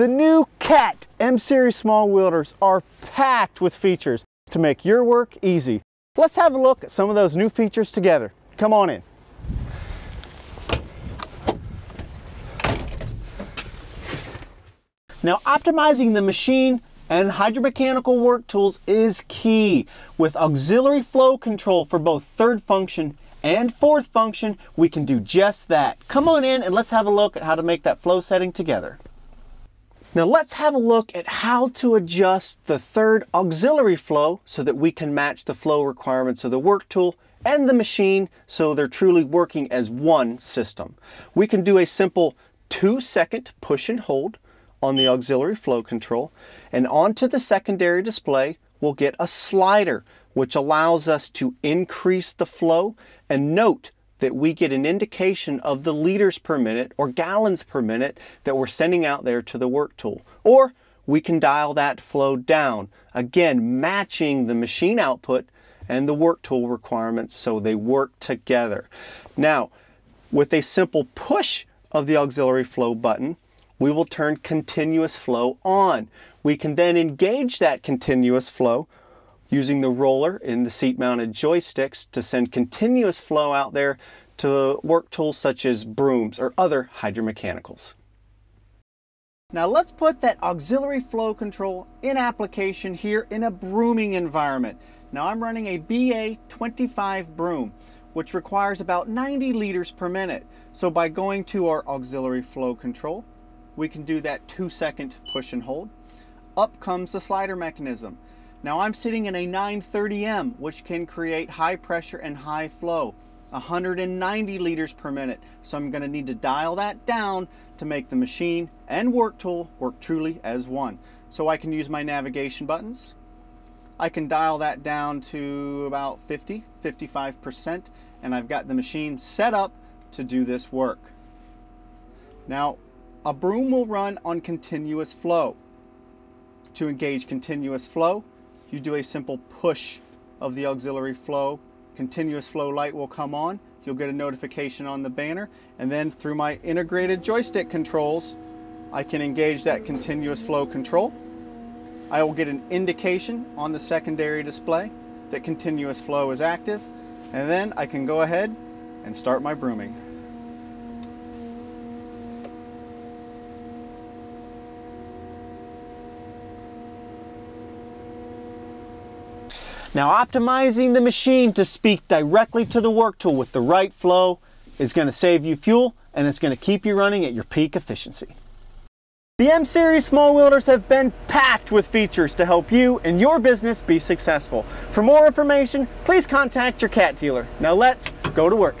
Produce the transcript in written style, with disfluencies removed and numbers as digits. The new CAT M-Series small wielders are packed with features to make your work easy. Let's have a look at some of those new features together. Come on in. Now, optimizing the machine and hydromechanical work tools is key. With auxiliary flow control for both third function and fourth function, we can do just that. Come on in and let's have a look at how to make that flow setting together. Now let's have a look at how to adjust the third auxiliary flow so that we can match the flow requirements of the work tool and the machine so they're truly working as one system. We can do a simple 2-second push and hold on the auxiliary flow control, and onto the secondary display we'll get a slider which allows us to increase the flow, and note that we get an indication of the liters per minute or gallons per minute that we're sending out there to the work tool. Or we can dial that flow down, again matching the machine output and the work tool requirements so they work together. Now, with a simple push of the auxiliary flow button, we will turn continuous flow on. We can then engage that continuous flow using the roller in the seat-mounted joysticks to send continuous flow out there to work tools such as brooms or other hydromechanicals. Now let's put that auxiliary flow control in application here in a brooming environment. Now I'm running a BA25 broom, which requires about 90 liters per minute. So by going to our auxiliary flow control, we can do that 2-second push and hold. Up comes the slider mechanism. Now I'm sitting in a 930M, which can create high pressure and high flow, 190 liters per minute. So I'm going to need to dial that down to make the machine and work tool work truly as one. So I can use my navigation buttons. I can dial that down to about 50, 55%, and I've got the machine set up to do this work. Now, a broom will run on continuous flow. To engage continuous flow, you do a simple push of the auxiliary flow. Continuous flow light will come on. You'll get a notification on the banner. And then through my integrated joystick controls, I can engage that continuous flow control. I will get an indication on the secondary display that continuous flow is active. And then I can go ahead and start my brooming. Now, optimizing the machine to speak directly to the work tool with the right flow is going to save you fuel, and it's going to keep you running at your peak efficiency. The M-Series small wielders have been packed with features to help you and your business be successful. For more information, please contact your CAT dealer. Now let's go to work.